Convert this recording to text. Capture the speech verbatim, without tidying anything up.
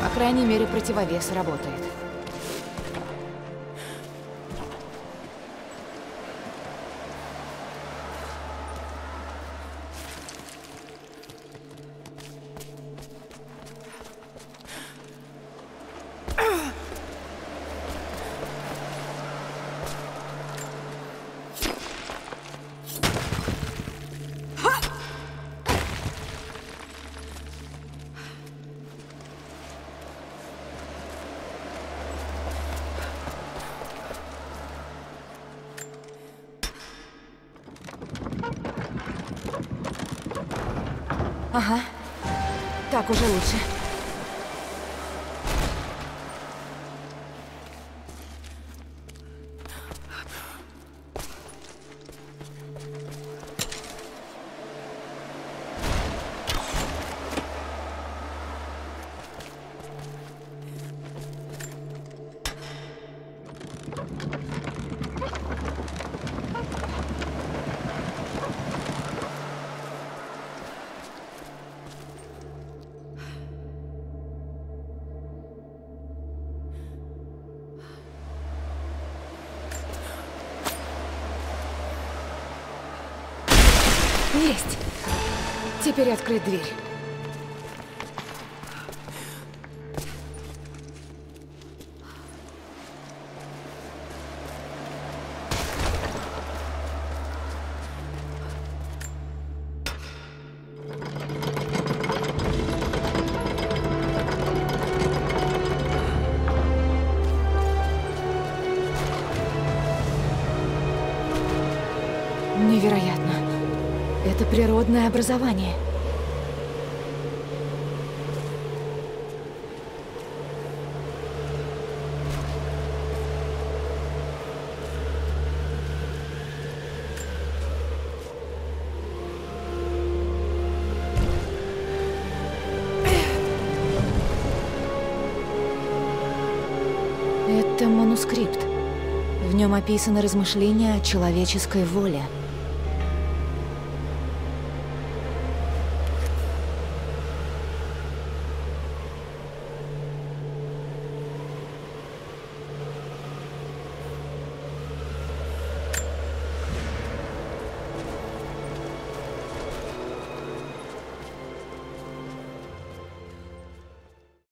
По крайней мере, противовес работает. Ага. Так уже лучше. Есть! Теперь открыть дверь. Невероятно. Это природное образование. Это манускрипт. В нем описаны размышления о человеческой воле.